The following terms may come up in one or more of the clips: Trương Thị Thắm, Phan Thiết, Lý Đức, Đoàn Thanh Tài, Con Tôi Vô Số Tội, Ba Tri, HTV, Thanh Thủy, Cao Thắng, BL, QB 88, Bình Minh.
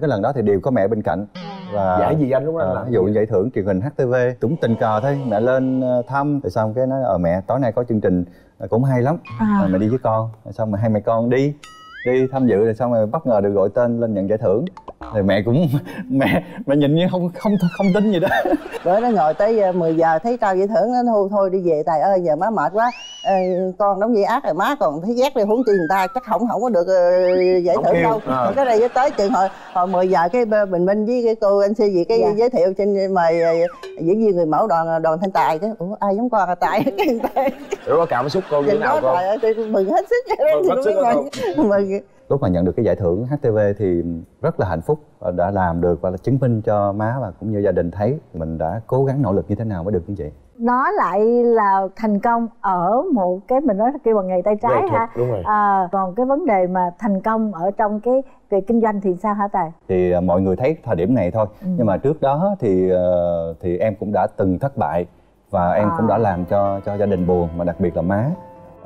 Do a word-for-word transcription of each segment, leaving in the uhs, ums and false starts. Cái lần đó thì đều có mẹ bên cạnh. Và giải gì anh đúng không? À, ví dụ giải thưởng truyền hình hát tê vê, cũng tình cờ thôi, mẹ lên thăm rồi xong cái nói ờ mẹ tối nay có chương trình cũng hay lắm, à. À, mẹ đi với con, rồi xong mà hai mẹ con đi đi tham dự rồi xong rồi bất ngờ được gọi tên lên nhận giải thưởng. Thì mẹ cũng mẹ mẹ nhìn như không không không tin gì đó. Bữa nó ngồi tới mười giờ thấy trao giải thưởng nó thôi thôi đi về Tài ơi, giờ má mệt quá. Ê, con đóng dây ác rồi má còn thấy ghét đi, huống chi người ta chắc không không có được uh, giải không thưởng yêu. Đâu à. Cái đây tới chừng hồi hồi mười giờ cái Bình Minh với cái cô anh Sư gì cái dạ. giới thiệu trên mời diễn viên người mẫu đoàn Đoàn Thanh Tài chứ. Ủa ai giống con à Tài? Rồi cảm xúc cô như thế nào con? Mừng hết sức. Mừng. Lúc mà nhận được cái giải thưởng hát tê vê thì rất là hạnh phúc, đã làm được và là chứng minh cho má và cũng như gia đình thấy mình đã cố gắng nỗ lực như thế nào mới được như vậy. Nó lại là thành công ở một cái mình nói kêu bằng nghề tay trái được, ha. Đúng rồi. À, còn cái vấn đề mà thành công ở trong cái về kinh doanh thì sao hả Tài? Thì à, mọi người thấy thời điểm này thôi, ừ. nhưng mà trước đó thì à, thì em cũng đã từng thất bại và em à. cũng đã làm cho cho gia đình buồn mà đặc biệt là má.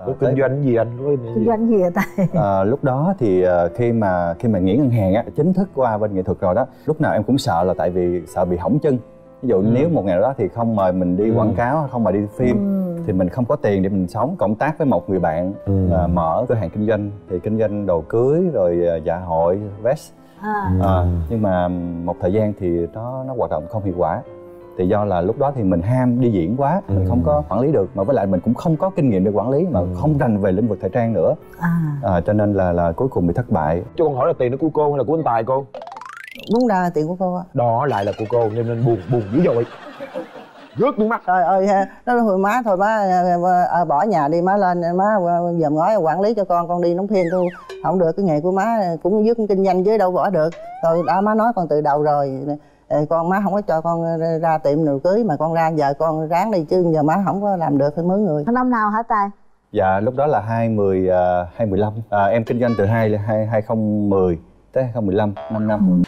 Cái kinh doanh gì anh? Kinh doanh gì vậy Tài? À, lúc đó thì khi mà khi mà nghỉ ngân hàng á, chính thức qua bên nghệ thuật rồi đó, lúc nào em cũng sợ là tại vì sợ bị hỏng chân. Ví dụ ừ. nếu một ngày đó thì không mời mình đi ừ. quảng cáo, không mời đi phim ừ. thì mình không có tiền để mình sống. Cộng tác với một người bạn ừ. à, mở cửa hàng kinh doanh thì kinh doanh đồ cưới rồi dạ hội, vest à. À, nhưng mà một thời gian thì nó nó hoạt động không hiệu quả. Thì do là lúc đó thì mình ham đi diễn quá, mình ừ. không có quản lý được. Mà với lại mình cũng không có kinh nghiệm để quản lý, mà ừ. không rành về lĩnh vực thời trang nữa à. À, cho nên là là cuối cùng bị thất bại. Cho con hỏi là tiền đó của cô hay là của anh Tài cô? Đúng ra là tiền của cô ạ. Đó lại là của cô nên nên buồn, buồn dữ dội. Rớt nước mắt. Trời ơi, nó nói má thôi má à, bỏ nhà đi má lên, má dòm ngói quản lý cho con, con đi đóng phim thôi. Không được, cái nghề của má cũng dứt kinh doanh chứ đâu bỏ được. Rồi đã má nói con từ đầu rồi. Con má không có cho con ra tiệm đồ cưới mà con ra giờ con ráng đi chứ giờ má không có làm được phải mướn người. Năm nào hả Tài? Dạ lúc đó là hai mười hai mười lăm à, em kinh doanh từ hai hai không một không tới hai không một lăm, năm năm.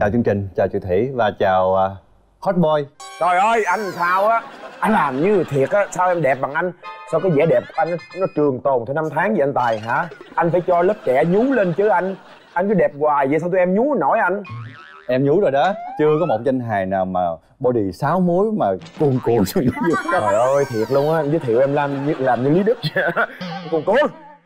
Chào chương trình, chào chị Thủy và chào uh, Hot Boy. Trời ơi anh sao á, anh làm như thiệt á, sao em đẹp bằng anh? Sao cái vẻ đẹp của anh nó trường tồn theo năm tháng vậy anh Tài hả? Anh phải cho lớp trẻ nhú lên chứ anh. Anh cứ đẹp hoài vậy sao tụi em nhú nổi anh? Em nhú rồi đó, chưa có một danh hài nào mà body sáu múi mà cuồn cuộn. Trời ơi thiệt luôn á, giới thiệu em làm như, làm như Lý Đức. Cuồn cuộn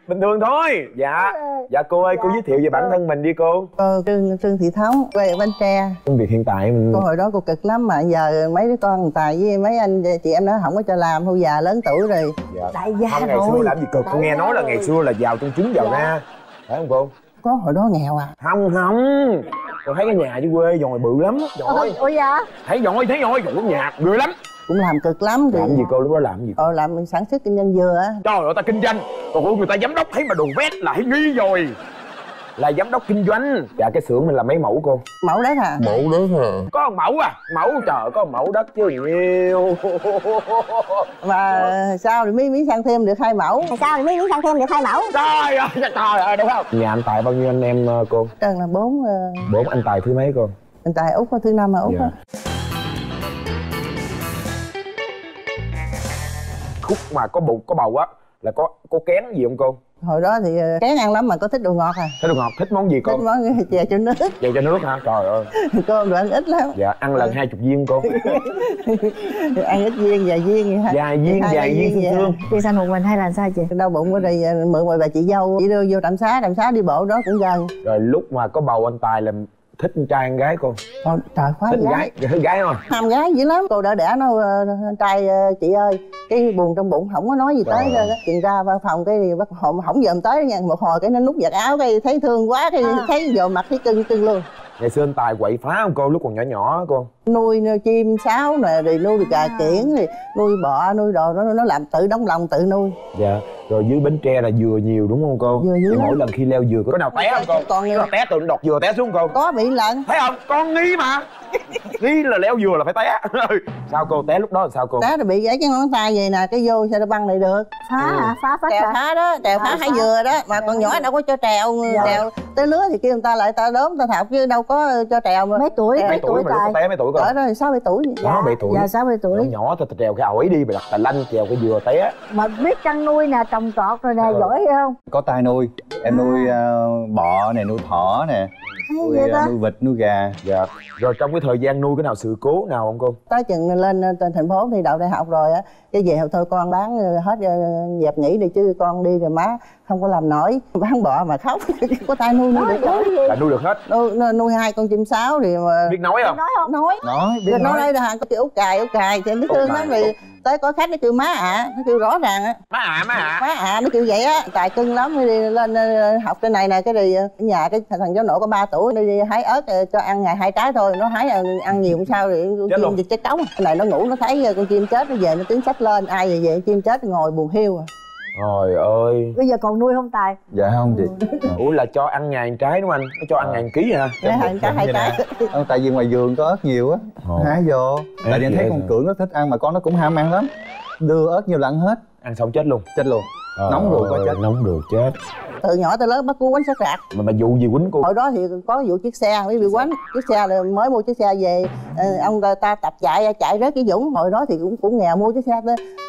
bình thường thôi. Dạ dạ cô ơi, dạ. Cô giới thiệu về bản thân mình đi cô. Cô Trương, Trương Thị Thắm, quê ở Bến Tre. Công việc hiện tại mình... cô hồi đó cô cực lắm mà giờ mấy đứa con Tài với mấy anh chị em nó không có cho làm, thôi già lớn tuổi rồi. Dạ. Tại gia không, ngày rồi. Xưa làm gì cực, cô nghe nói là ngày xưa là vào trong trứng vào dạ. ra. Phải không cô? Có hồi đó nghèo à? Không không, cô thấy cái nhà dưới quê dòi bự lắm. Dòi. Ủa dạ? Thấy dòi, thấy dòi, cũng nhà bự lắm. Cũng làm cực lắm thì... Làm gì cô lúc đó làm gì? Ờ làm sản xuất kinh doanh dừa á. Trời ơi ta kinh doanh. Còn người ta giám đốc thấy mà đồ vét là thấy nghi rồi. Là giám đốc kinh doanh. Dạ cái xưởng mình là mấy mẫu cô? Mẫu đất hả? Mẫu đất hả? Có một mẫu à? Mẫu trời có một mẫu đất chứ nhiều. Mà sao thì mới mới sang thêm được hai mẫu? Mà sao thì mới mới sang thêm được hai mẫu? Trời ơi trời ơi đúng không? Nhà anh Tài bao nhiêu anh em cô? Trần là bốn. Bốn anh Tài thứ mấy cô? Anh Tài Út thứ năm mà Út. Dạ. Khúc mà có bụng có bầu á là có có kén gì không cô? Hồi đó thì kén ăn lắm mà có thích đồ ngọt à. Thích đồ ngọt, thích món gì cô? Thích món chè cho nước. Chè cho nước hả? Trời ơi. Cô đồ ăn ít lắm. Dạ ăn lần hai chục viên cô. Ăn ít viên, vài viên vậy hả? Vài viên, vài viên thương. Chị sanh một mình hay là sao chị? Đau bụng ở đây mượn ngoài bà chị dâu chị đưa vô trạm xá, trạm xá đi bộ đó cũng gần. Rồi lúc mà có bầu anh Tài làm thích trai con gái cô? Trời, trời khoái thích gái. Gái thích gái không? Ham gái dữ lắm. Cô đã đẻ nó trai chị ơi, cái buồn trong bụng không có nói gì tới đó. Chuyện ra văn phòng cái bắt hồn không dòm tới nha, một hồi cái nó nút giặt áo cái thấy thương quá cái à. Thấy vô mặt thấy cưng cưng luôn. Ngày xưa anh Tài quậy phá không cô lúc còn nhỏ nhỏ cô? Nuôi, nuôi chim sáo nè, rồi nuôi được gà kiển, rồi nuôi bọ, nuôi đồ nó nó làm tự đóng lòng tự nuôi. Dạ. Rồi dưới Bến Tre là dừa nhiều đúng không cô? Dừa nhiều. Mỗi lần khi leo dừa có nào té không cô? Còn nhiều. Té tụi nó đọt dừa té xuống cô. Có bị lận. Thấy không? Con nghi mà. Nghi là leo dừa là phải té. Sao cô té lúc đó là sao cô? Té là bị gãy cái ngón tay vậy nè, cái vô sao nó băng lại được. Phá hả? Phá phá trèo phá đó, trèo phá hái dừa đó mà còn nhỏ đâu có cho trèo, trèo tới lứa thì kêu người ta lại ta đốm ta thọc chứ đâu có cho trèo mà. Mấy tuổi? Mấy tuổi mà bé mấy tuổi cơ? Cỡ đó sáu bảy tuổi. Quá bảy tuổi. Dạ sáu bảy tuổi. Nó nhỏ thì trèo cái ổi đi, bị đặt tà lanh trèo cái dừa té. Mà biết chăn nuôi nè, trồng trọt rồi nè, giỏi không? Có tay nuôi, em nuôi bọ này, nuôi thỏ nè, nuôi nuôi vịt, nuôi gà. Dạ. Rồi trong cái thời gian nuôi cái nào sự cố nào không cô? Tới chừng lên trên thành phố thì đậu đại học rồi á, cái về học thôi con bán hết dẹp nghỉ đi chứ con đi rồi má không có làm nổi, bán bọ mà khóc. Có tay nuôi nuôi được hết. Là nuôi được hết. Nuôi nuôi hai con chim sáo thì mà biết nói không? Nói không? Nói. Nói biết nói. Đây là hàng có chữ ốc cài, ốc cài thì em biết thương lắm vì tới có khách nó kêu má ạ, nó kêu rõ ràng á. Má ạ, má ạ. Má ạ nó kêu vậy á, tài cưng lắm đi lên học trên này nè, cái gì ở nhà cái thằng cháu nội có ba tuổi đi hái ớt cho ăn ngày hai trái thôi, nó hái ăn nhiều không sao thì con chim chết trống. Cái này nó ngủ nó thấy con chim chết nó về nó tiếng xách lên, ai về về chim chết ngồi buồn hiu à. Trời ơi. Bây giờ còn nuôi không Tài? Dạ không chị. Ủa là cho ăn ngàn trái đúng không anh? Nó cho ăn ngàn ký hả? Dạ ngàn trái hai trái. Tại vì ngoài vườn có ớt nhiều á, hái vô. Tại vì em thấy con Cưỡng nó thích ăn mà con nó cũng ham ăn lắm. Đưa ớt nhiều là ăn hết. Ăn xong chết luôn. Chết luôn. Nóng ruột có chết. Nóng ruột chết. Từ nhỏ tới lớn bắt cô quánh sát rạc. Mà mà vụ gì quánh cô? Hồi đó thì có vụ chiếc xe, mới bị quánh. Chiếc xe là mới mua chiếc xe về, ông ta, ta tập chạy chạy rớt cái Dũng. Hồi đó thì cũng cũng nghèo mua chiếc xe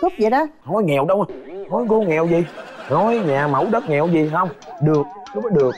cúp vậy đó. Không có nghèo đâu. Nói cô nghèo gì? Nói nhà mẫu đất nghèo gì không? Được, đúng mới được.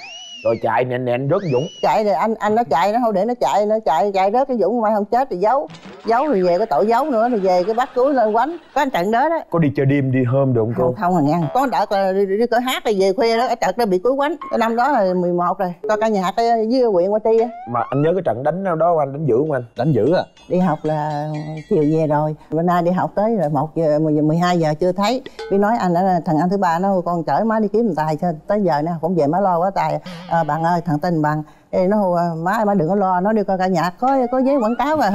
Rồi chạy nè nè anh rớt Dũng. Chạy thì anh anh nó chạy nó không để nó chạy, nó chạy chạy rớt cái Dũng mai không chết thì giấu. Giấu rồi về cái tội giấu nữa rồi về cái bắt túi lên quánh. Có anh trận đó đó. Có đi chơi đêm đi hôm được không cô? Không, không à ngang. Có đợt là đi, đi, đi cỡ hát rồi về khuya đó, cái trận đó bị cúi quánh. Cái năm đó là mười một rồi. Coi ca nhạc với huyện Ba Tri á. Mà anh nhớ cái trận đánh đâu đó anh đánh dữ không anh? Đánh dữ à. Đi học là chiều về rồi. Bữa nay đi học tới là một giờ mười hai giờ chưa thấy. Mới nói anh đã thằng anh thứ ba nó con chở má đi kiếm Tài cho tới giờ nó cũng về má lo quá Tài. À, bạn ơi thằng Tình bạn ê, nó má má đừng có lo, nó đi coi ca nhạc có có giấy quảng cáo mà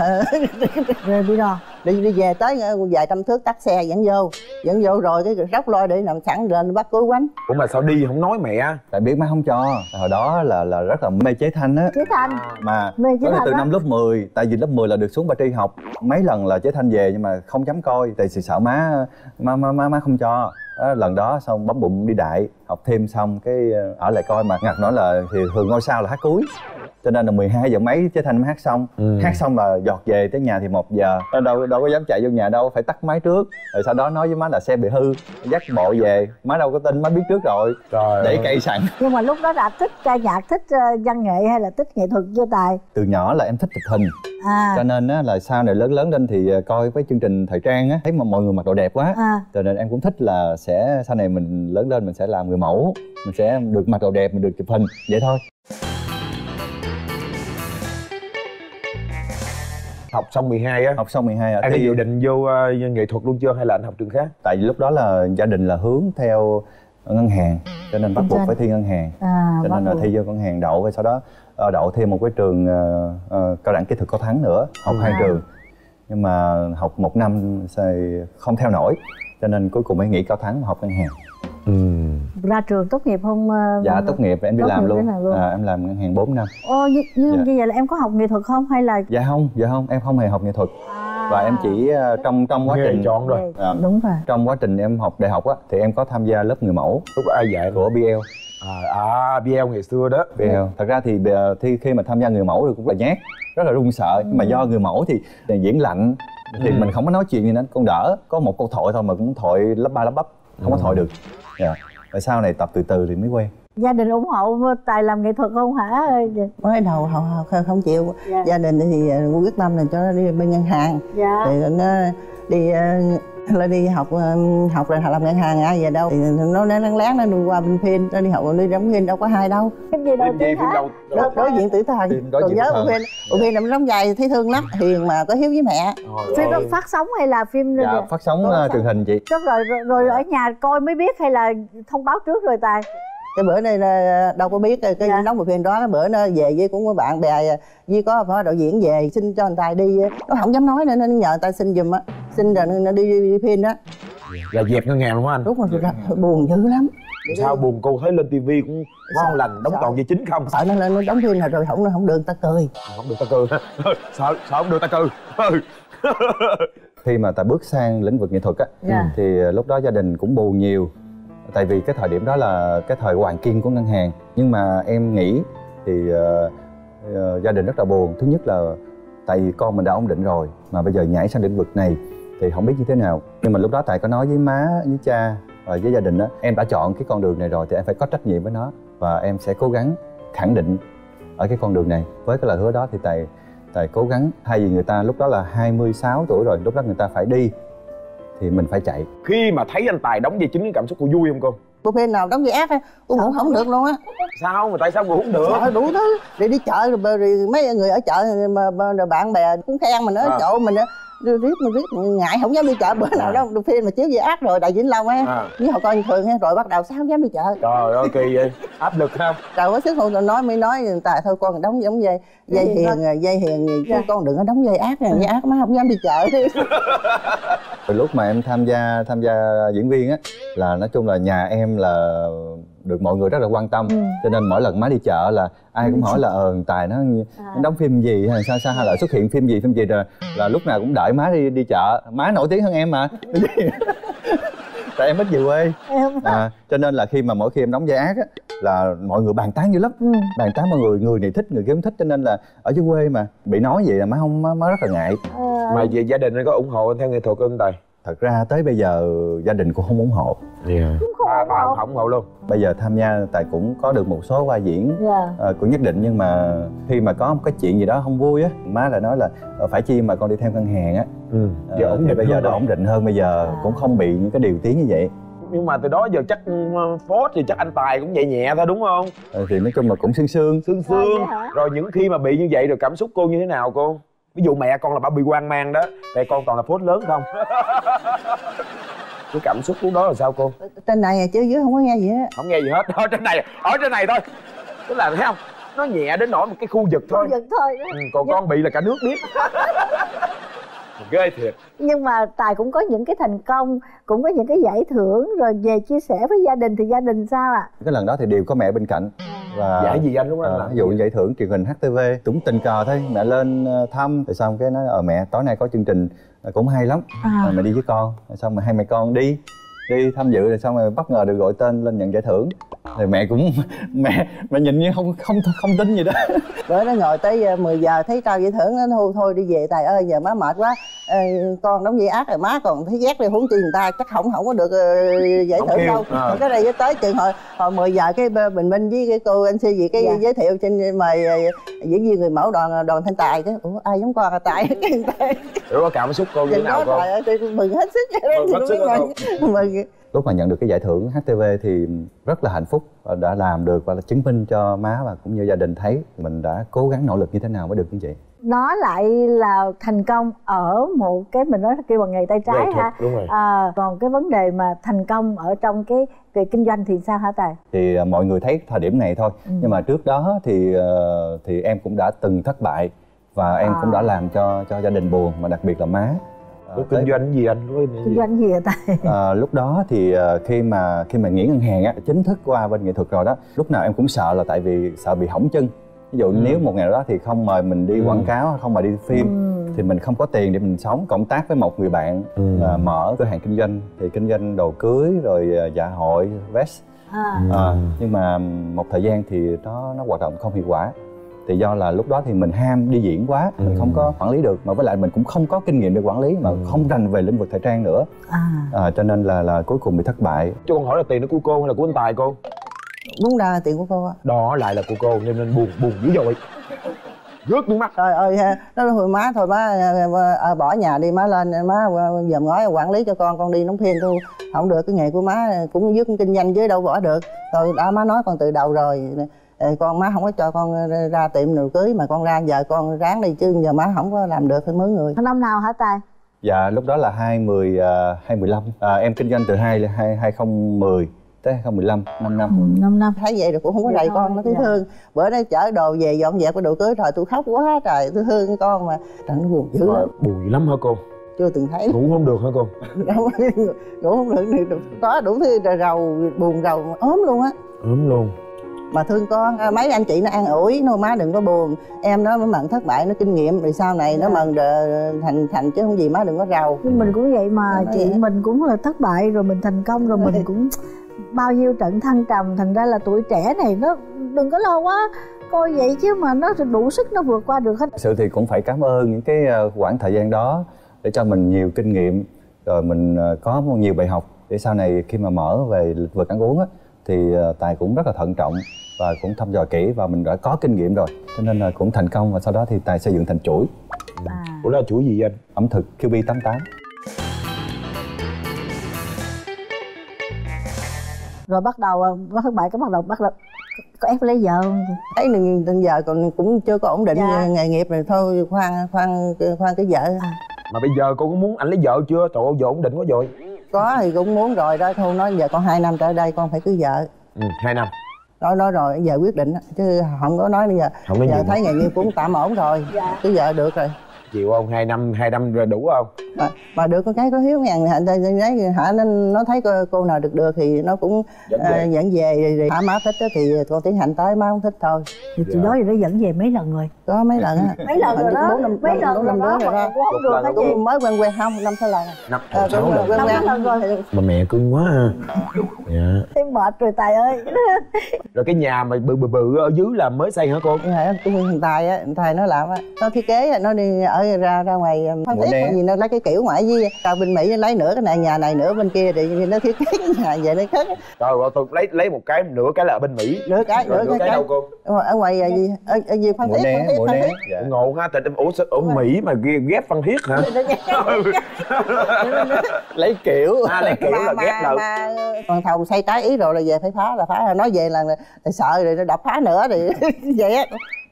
rồi đi lo đi đi về tới vài trăm thước tắt xe dẫn vô dẫn vô rồi cái róc lôi để nằm sẵn lên bắt cối quánh. Ủa mà sao đi không nói mẹ? Tại biết má không cho. Hồi đó là là rất là mê chế thanh á. Chế thanh mà mê chế thanh từ đó. Năm lớp mười tại vì lớp mười là được xuống Ba Tri học mấy lần là chế thanh về nhưng mà không dám coi tại sự sợ má má má má, má không cho. Đó, lần đó xong bấm bụng đi đại học thêm xong cái ở lại coi mà ngặt nói là thì thường ngôi sao là hát cuối cho nên là mười hai giờ mấy chế thanh mới hát xong. Ừ. Hát xong là giọt về tới nhà thì một giờ đâu đâu có dám chạy vô nhà đâu, phải tắt máy trước rồi sau đó nói với má là xe bị hư dắt bộ về, má đâu có tin, má biết trước rồi. Trời để cây sẵn. Nhưng mà lúc đó là thích ca nhạc, thích văn nghệ hay là thích nghệ thuật vô Tài? Từ nhỏ là em thích chụp hình. À. Cho nên á, là sau này lớn lớn lên thì coi cái chương trình thời trang á, thấy mà mọi người mặc đồ đẹp quá. À. Cho nên em cũng thích là sẽ sau này mình lớn lên mình sẽ làm người mẫu, mình sẽ được mặc đồ đẹp, mình được chụp hình vậy thôi. Học xong mười hai á? Học xong mười hai ạ. Anh có dự định vô uh, nghệ thuật luôn chưa hay là anh học trường khác? Tại vì lúc đó là gia đình là hướng theo ngân hàng cho nên bắt buộc phải thi ngân hàng. À, cho nên là thi vô ngân hàng đậu rồi sau đó đậu thêm một cái trường uh, uh, cao đẳng kỹ thuật Cao Thắng nữa, học hai trường nhưng mà học một năm không theo nổi cho nên cuối cùng mới nghỉ Cao Thắng học ngân hàng. Ừ. Ra trường tốt nghiệp không? Uh, dạ tốt nghiệp em đi làm luôn, là luôn. À, em làm ngân hàng bốn năm. Ô như, như dạ. Vậy là em có học nghệ thuật không hay là? Dạ không, dạ không em không hề học nghệ thuật. À. Và em chỉ uh, trong trong quá trình chọn rồi. À, đúng rồi. Trong quá trình em học đại học á thì em có tham gia lớp người mẫu. Lúc đó ai dạy của bê lờ. À, à bê lờ ngày xưa đó. bê lờ. Thật ra thì thi khi mà tham gia người mẫu thì cũng là nhát, rất là run sợ. Ừ. Nhưng mà do người mẫu thì diễn lạnh thì ừ. Mình không có nói chuyện gì nên con đỡ. Có một câu thoại thôi mà cũng thoại lắp ba lắp bắp, không ừ. Có thoại được. Dạ. Rồi sau này tập từ từ thì mới quen. Gia đình ủng hộ Tài làm nghệ thuật không hả? Mới đầu không, không chịu. Dạ. Gia đình thì quyết tâm là cho nó đi bên ngân hàng. Dạ. Thì nó đi nó đi học học rồi làm ngân hàng ai về đâu thì nó lén lén nó nuôi qua bên Phin, nó đi học đi đóng Phin đâu có hai đâu. Phim gì đầu tiên hả? Đối diện tử thần. Còn nhớ bộ Phin, bộ Phin làm đóng dài thấy thương lắm, hiền mà có hiếu với mẹ. Phim đó phát sóng hay là phim? Dạ phát sóng truyền hình chị. Chắc rồi rồi ở nhà coi mới biết hay là thông báo trước rồi Tài? Cái bữa này là đâu có biết cái dạ. Đóng bộ phim đó, cái bữa nó về với cũng có bạn bè với có phó đạo diễn về xin cho anh Tài đi, nó không dám nói nữa nên nhờ Tài xin giùm á, xin rồi nó đi, đi, đi phim đó là dẹp ngân hàng đúng không anh? Đúng rồi, ừ. Buồn dữ lắm. Sao buồn cô thấy lên tivi cũng ngon lành đóng sợ. Toàn dây chính không? Sợ nó lên nó đóng phim là rồi không không được ta cười, không được ta cười, sợ sợ không được ta cười. Khi mà ta bước sang lĩnh vực nghệ thuật á, dạ. Thì lúc đó gia đình cũng buồn nhiều. Tại vì cái thời điểm đó là cái thời hoàng kim của ngân hàng. Nhưng mà em nghĩ thì uh, uh, gia đình rất là buồn. Thứ nhất là tại vì con mình đã ổn định rồi mà bây giờ nhảy sang lĩnh vực này thì không biết như thế nào. Nhưng mà lúc đó Tài có nói với má, với cha và với gia đình đó, em đã chọn cái con đường này rồi thì em phải có trách nhiệm với nó, và em sẽ cố gắng khẳng định ở cái con đường này. Với cái lời hứa đó thì Tài Tài cố gắng, thay vì người ta lúc đó là hai mươi sáu tuổi rồi, lúc đó người ta phải đi thì mình phải chạy. Khi mà thấy anh Tài đóng dây chính, cảm xúc cô vui không cô? Cô bên nào đóng dây ép á, cô ngủ không được luôn á. Sao mà tại sao ngủ không được? Trời, đủ thứ, đi đi chợ rồi, rồi mấy người ở chợ mà, rồi bạn bè cũng khen mình ở chỗ mình á, riết mình riết ngại không dám đi chợ. Bữa nào đó được phim mà chiếu dây áp rồi Đại Vĩnh Long á, à. Với họ coi như thường á, rồi bắt đầu sao không dám đi chợ. Trời ơi kỳ vậy, áp lực không? Trời ơi sức hồn nói mới nói Tài thôi con đóng giống dây dây hiền, dây hiền gì chứ con đừng có đóng dây áp nè, dây áp má không dám đi chợ. Từ lúc mà em tham gia tham gia diễn viên á, là nói chung là nhà em là được mọi người rất là quan tâm, ừ. Cho nên mỗi lần má đi chợ là ai cũng hỏi là ờ Tài nó, nó đóng phim gì hay sao sao hay là xuất hiện phim gì phim gì rồi là lúc nào cũng đợi má đi đi chợ. Má nổi tiếng hơn em mà. Tại em ít về quê à, cho nên là khi mà mỗi khi em đóng vai ác á là mọi người bàn tán dữ lắm, bàn tán mọi người người này thích người kia không thích, cho nên là ở dưới quê mà bị nói vậy là má không má, má rất là ngại. Mà về gia đình có ủng hộ theo nghệ thuật không Tài? Thật ra tới bây giờ gia đình cũng không ủng hộ. Yeah. À, bà không ủng hộ luôn. Bây giờ tham gia Tài cũng có được một số vai diễn, yeah. À, cũng nhất định, nhưng mà khi mà có một cái chuyện gì đó không vui á, má lại nói là phải chi mà con đi theo ngân hàng á, ừ. Giờ à, ổn định bây giờ đã ổn định hơn, bây giờ à. Cũng không bị những cái điều tiếng như vậy. Nhưng mà từ đó giờ chắc phốt thì chắc anh Tài cũng nhẹ nhẹ thôi đúng không? À, thì nói chung là cũng sương sương sương sương. Rồi những khi mà bị như vậy rồi cảm xúc cô như thế nào cô? Ví dụ mẹ con là bà bị hoang mang đó, mẹ con toàn là phốt lớn không? Cái cảm xúc lúc đó là sao cô? Trên này chứ dưới không có nghe gì hết. Không nghe gì hết, ở trên này, ở trên này thôi. Tức là thấy không? Nó nhẹ đến nỗi một cái khu vực thôi. Khu vực thôi. Ừ, còn nhưng... con bị là cả nước biết. Ghê thiệt. Nhưng mà Tài cũng có những cái thành công, cũng có những cái giải thưởng rồi về chia sẻ với gia đình thì gia đình sao ạ? À? Cái lần đó thì đều có mẹ bên cạnh. Và giải gì anh đúng không? À, ví dụ giải thưởng truyền hình hát tê vê cũng tình cờ thôi, mẹ lên thăm rồi xong cái nói ờ mẹ tối nay có chương trình cũng hay lắm, à. Rồi mẹ đi với con, rồi xong rồi hai mẹ con đi đi tham dự rồi xong rồi bất ngờ được gọi tên lên nhận giải thưởng. Thì mẹ cũng mẹ mẹ nhìn như không không không tin gì đó. Bữa nó ngồi tới mười giờ thấy trao giải thưởng nó thôi thôi đi về Tài ơi, giờ má mệt quá. Ê, con đóng dây ác rồi má còn thấy ghét đi, huống chi người ta chắc không không có được uh, giải thưởng đâu. À. Cái đây tới chừng hồi hồi mười giờ cái Bình Minh với cái cô anh Sư gì cái dạ. Giới thiệu trên mời diễn viên người mẫu đoàn đoàn Thanh Tài chứ. Ủa ai giống con à Tài. Rồi cảm xúc cô như thế nào con? Mừng hết sức. Mừng hết sức. Mừng. Lúc mà nhận được cái giải thưởng hát tê vê thì rất là hạnh phúc, đã làm được và là chứng minh cho má và cũng như gia đình thấy mình đã cố gắng nỗ lực như thế nào mới được như vậy. Nó lại là thành công ở một cái mình nói kêu bằng nghề tay trái được, ha. Đúng rồi. À, còn cái vấn đề mà thành công ở trong cái về kinh doanh thì sao hả Tài? Thì uh, mọi người thấy thời điểm này thôi, ừ. Nhưng mà trước đó thì uh, thì em cũng đã từng thất bại và em à. Cũng đã làm cho cho gia đình buồn mà đặc biệt là má. Lúc kinh doanh gì anh? Kinh doanh gì hả Tài? À, lúc đó thì khi mà khi mà nghỉ ngân hàng á, chính thức qua bên nghệ thuật rồi đó, lúc nào em cũng sợ là tại vì sợ bị hỏng chân. Ví dụ ừ. Nếu một ngày đó thì không mời mình đi ừ. Quảng cáo, không mời đi phim ừ. Thì mình không có tiền để mình sống. Cộng tác với một người bạn ừ. À, mở cửa hàng kinh doanh thì kinh doanh đồ cưới rồi dạ hội vest à. À, nhưng mà một thời gian thì nó nó hoạt động không hiệu quả. Thì do là lúc đó thì mình ham đi diễn quá, mình ừ. Không có quản lý được. Mà với lại mình cũng không có kinh nghiệm để quản lý. Mà ừ. Không rành về lĩnh vực thời trang nữa à. À, cho nên là là cuối cùng bị thất bại. Cho con hỏi là tiền đó của cô hay là của anh Tài cô? Đúng là tiền của cô ạ. Đó lại là của cô nên nên buồn, buồn dữ dội. Rớt nước mắt. Trời ơi, nó nói má thôi má à, bỏ nhà đi má lên, má dòm ngói quản lý cho con, con đi đóng phim thôi. Không được, cái nghề của má cũng dứt kinh doanh chứ đâu bỏ được. Rồi đã má nói con từ đầu rồi. Con má không có cho con ra tiệm đồ cưới mà con ra giờ con ráng đi chứ giờ má không có làm được phải mướn người. Năm nào hả Tài? Dạ lúc đó là hai mười hai mười lăm à, em kinh doanh từ hai không mười tới hai không mười lăm năm năm năm năm thấy vậy rồi cũng không có đầy con nó thấy dạ. Thương bữa đó chở đồ về dọn dẹp cái đồ cưới rồi tôi khóc quá trời tôi thương con mà trận buồn dữ lắm. Buồn dữ lắm hả cô? Chưa từng thấy. Ngủ không được hả cô? Ngủ không được, có đủ thứ rầu buồn rầu ốm luôn á. Ốm luôn. Mà thương con, mấy anh chị nó an ủi, nó má đừng có buồn. Em nó mận thất bại, nó kinh nghiệm, rồi sau này nó mận thành thành chứ không gì má đừng có rầu. Nhưng mình cũng vậy mà, chị mình cũng là thất bại rồi mình thành công rồi mình cũng bao nhiêu trận thăng trầm. Thành ra là tuổi trẻ này nó đừng có lo quá, coi vậy chứ mà nó đủ sức nó vượt qua được hết. Thật sự thì cũng phải cảm ơn những cái khoảng thời gian đó để cho mình nhiều kinh nghiệm, rồi mình có nhiều bài học để sau này khi mà mở về lĩnh vực ăn uống á, thì Tài cũng rất là thận trọng và cũng thăm dò kỹ và mình đã có kinh nghiệm rồi, cho nên là cũng thành công. Và sau đó thì Tài xây dựng thành chuỗi. À. Ủa đó là chuỗi gì anh? Ẩm thực Q B tám tám. Rồi bắt đầu bắt bài cái bắt đầu bắt đầu có ép lấy vợ không? Thấy từng giờ còn cũng chưa có ổn định dạ. nghề nghiệp rồi thôi khoan khoan khoan cái vợ. À. Mà bây giờ cô có muốn anh lấy vợ chưa? Trời ơi, vợ ổn định quá rồi. Có thì cũng muốn rồi đó, thôi nói giờ con hai năm trở đây con phải cưới vợ. Ừ, hai năm. Nói nói rồi giờ quyết định chứ không có nói bây giờ. Không có giờ gì thấy nghề nghiệp cũng tạm ổn rồi, dạ. cưới vợ được rồi. Chịu không? Hai năm hai năm rồi đủ không? Mà, mà được có cái có hiếu ngàn đấy hả, nên nó thấy cô, cô nào được được thì nó cũng dẫn về, uh, dẫn về thì, hả má thích thì con tiến hành tới, má không thích thôi. Thì chị nói gì nó dẫn về mấy lần rồi? Có mấy lần á. Mấy lần rồi đó. Bốn năm mấy lần rồi đó. Cũng được đó chị. Mới quen quen không? Năm sáu lần. Năm sáu lần. Năm sáu lần rồi. Mà mẹ cưng quá ha. Dạ. Em mệt rồi Tài ơi. Rồi cái nhà mà bự bự bự ở dưới là mới xây hả cô? Dạ, thằng Tài á, Tài nó làm á, nó thiết kế nó đi ở ra ra ngoài Phan Thiết gì nó lấy cái kiểu ngoại với tao bên Mỹ lấy nửa cái này nhà này nửa bên kia thì nó thiết kế nhà vậy nó khác. Rồi rồi tôi lấy lấy một cái nửa cái là ở bên Mỹ. Nửa cái nửa, nửa cái, cái đâu cô? Ở ngoài là gì? Ở ở gì Phan Thiết Phan Thiết Phan Thiết. Dạ. Ngộ ha, tại ủa ở Mỹ mà ghép Phan Thiết hả? Lấy kiểu. À, lấy kiểu mà, là mà, ghép lại. Còn thầu xây trái ý rồi là về phải phá là phá, nói về là, là sợ rồi nó đập phá nữa thì vậy á.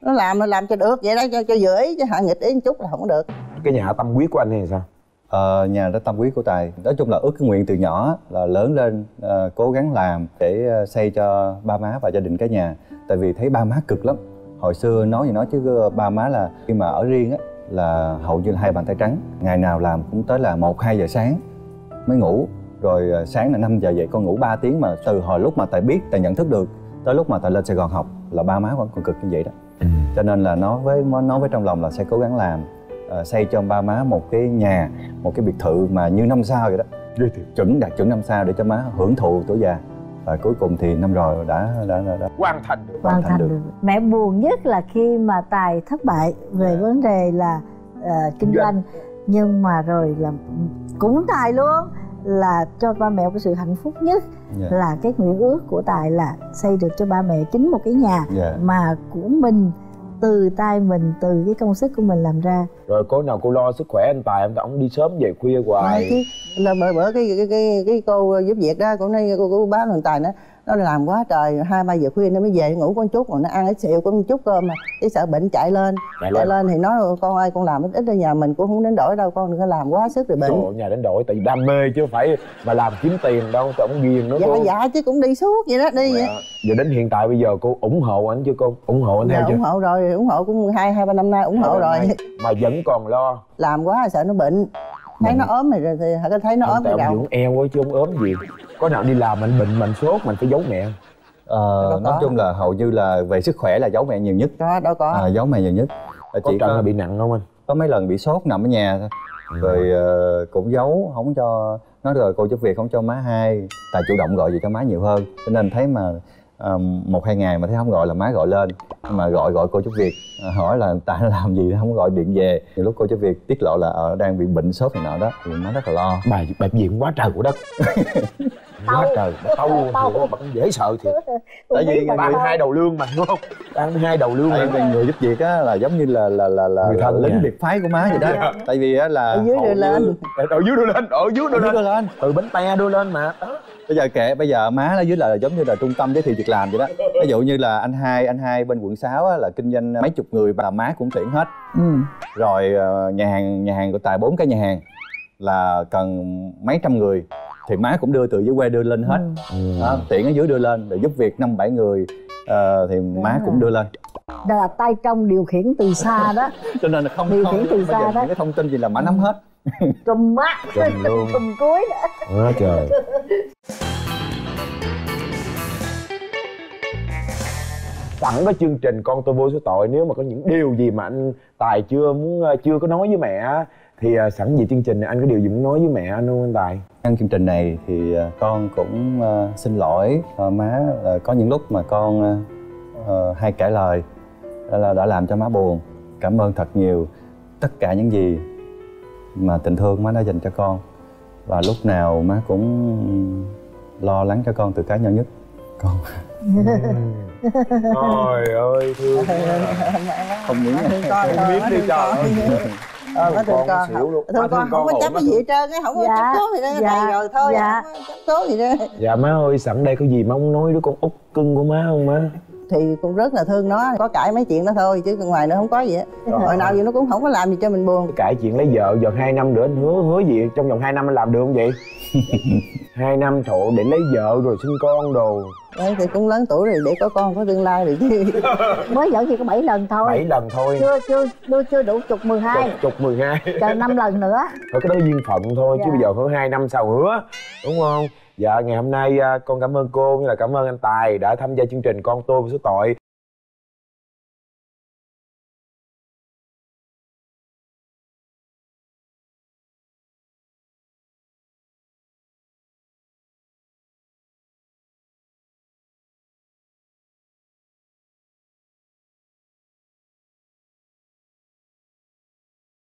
Nó làm nó làm cho được vậy đó, cho cho vừa ý chứ hạ nghịch ý một chút là không được. Cái nhà tâm quyết của anh hay sao? Ờ, nhà đó tâm quyết của Tài, nói chung là ước nguyện từ nhỏ là lớn lên uh, cố gắng làm để uh, xây cho ba má và gia đình cái nhà. Tại vì thấy ba má cực lắm. Hồi xưa nói gì nói chứ uh, ba má là khi mà ở riêng á là hầu như là hai bàn tay trắng. Ngày nào làm cũng tới là một hai giờ sáng mới ngủ, rồi uh, sáng là năm giờ dậy con ngủ ba tiếng. Mà từ hồi lúc mà Tài biết, Tài nhận thức được tới lúc mà Tài lên Sài Gòn học là ba má vẫn còn cực như vậy đó. Ừ. Cho nên là nói với nói với trong lòng là sẽ cố gắng làm uh, xây cho ba má một cái nhà, một cái biệt thự mà như năm sao vậy đó, chuẩn đạt chuẩn năm sao để cho má hưởng thụ tuổi già. Và cuối cùng thì năm rồi đã đã đã, đã hoàn thành được. Hoàn thành được. Mẹ buồn nhất là khi mà Tài thất bại về yeah. vấn đề là uh, kinh doanh, nhưng mà rồi là cũng Tài luôn là cho ba mẹ cái sự hạnh phúc nhất yeah. là cái nguyện ước của Tài là xây được cho ba mẹ chính một cái nhà yeah. mà của mình, từ tay mình, từ cái công sức của mình làm ra. Rồi cô nào cô lo sức khỏe anh Tài không? Ông đi sớm về khuya hoài. Đấy, là bữa bữa cái cái cái cái cô giúp việc đó cũng nay cô cô báo thằng Tài nó nó làm quá trời, hai ba giờ khuya nó mới về ngủ con chút, còn nó ăn ít xịu con chút cơm mà cái sợ bệnh chạy lên chạy, chạy lên thì nói con ơi con làm ít ít ở nhà mình cũng không đến đổi đâu, con đừng có làm quá sức rồi bệnh. Trời, nhà đến đổi tại vì đam mê chứ không phải mà làm kiếm tiền đâu, tao cũng ghiền nữa dạ, cô. Dạ chứ cũng đi suốt vậy đó đi. Vậy giờ đến hiện tại bây giờ cô ủng hộ anh chưa, cô ủng hộ anh dạ, theo ủng chưa? Ủng hộ rồi, ủng hộ cũng hai hai ba năm nay ủng hộ rồi. Nay. Mà vẫn còn lo. Làm quá sợ nó bệnh. Thấy nó ốm rồi thì hả, thấy nó ốm rồi đâu. Ông eo quá chứ không ốm gì. Có nào đi làm mình bệnh mình sốt mình phải giấu mẹ. Ờ, nói chung là hầu như là về sức khỏe là giấu mẹ nhiều nhất. Có, đó có. À, giấu mẹ nhiều nhất. Có chị có bị nặng không anh? Có mấy lần bị sốt nằm ở nhà thôi. Rồi uh, cũng giấu không cho, nói rồi cô giúp việc không cho má hai. Tài chủ động gọi gì cho má nhiều hơn. Cho nên thấy mà uh, một hai ngày mà thấy không gọi là má gọi lên, mà gọi gọi cô giúp việc hỏi là Tài làm gì không gọi điện về. Nhiều lúc cô cho việc tiết lộ là ở đang bị bệnh sốt này nọ đó thì má rất là lo. Bà bệnh viện quá trời của đất. Quá trời tâu tâu mà cũng dễ sợ thiệt. Tại vì ba hai đầu lương mà đúng không? Ba hai đầu lương mà người giúp việc á là giống như là là là là lính biệt phái của má vậy đó. Tại vì á là ở dưới đưa lên, ở dưới đưa lên, ở dưới đưa lên, từ bánh te đưa lên mà. Bây giờ kệ, bây giờ má ở dưới là giống như là trung tâm giới thiệu việc làm vậy đó. Ví dụ như là anh hai anh hai bên quận sáu á là kinh doanh mấy chục người và má cũng tuyển hết. Ừ. Rồi nhà hàng nhà hàng của Tài bốn cái nhà hàng là cần mấy trăm người thì má cũng đưa từ dưới quê đưa lên hết. Ừ. Đó, tuyển ở dưới đưa lên để giúp việc năm bảy người uh, thì đúng má rồi. Cũng đưa lên. Đó là tay trong điều khiển từ xa đó. Cho nên là không điều không, khiển không, từ xa đó. Những cái thông tin gì là má nắm hết. Trùm má, trùm cuối đó. Quá trời. Sẵn có chương trình Con Tôi Vô Số Tội, nếu mà có những điều gì mà anh Tài chưa muốn chưa có nói với mẹ Thì uh, sẵn về chương trình này, anh có điều gì muốn nói với mẹ anh không anh Tài? Trong chương trình này thì uh, con cũng uh, xin lỗi uh, má, uh, có những lúc mà con uh, uh, hay cãi lời là đã làm cho má buồn. Cảm ơn thật nhiều tất cả những gì mà tình thương má đã dành cho con. Và lúc nào má cũng lo lắng cho con từ cá nhân nhất. Con... Trời ơi, thương quá. Không biết đi trời ơi. Ờ, nó thương con, thương con, con không có chấp cái gì hết trơn á, không có chấp số gì đó, này rồi thôi, không chấp số gì đó. Dạ má ơi, sẵn đây có gì má muốn nói đứa con út cưng của má không má? Thì cũng rất là thương nó, có cãi mấy chuyện đó thôi chứ ngoài nữa không có gì hết. Hồi nào vậy nó cũng không có làm gì cho mình buồn. Cãi chuyện lấy vợ giờ hai năm nữa anh hứa hứa gì trong vòng hai năm anh làm được không vậy? Hai năm thụ để lấy vợ rồi sinh con đồ. Đấy, thì cũng lớn tuổi rồi để có con có tương lai rồi chứ. Mới giận thì có bảy lần thôi. Bảy lần thôi. Chưa chưa chưa chưa đủ chục mười hai. Chục mười hai. Chờ năm lần nữa. Thôi cái đó duyên phận thôi dạ. Chứ bây giờ có hai năm sau hứa đúng không? Dạ, ngày hôm nay con cảm ơn cô, như là cảm ơn anh Tài đã tham gia chương trình Con Tôi Vô Số Tội.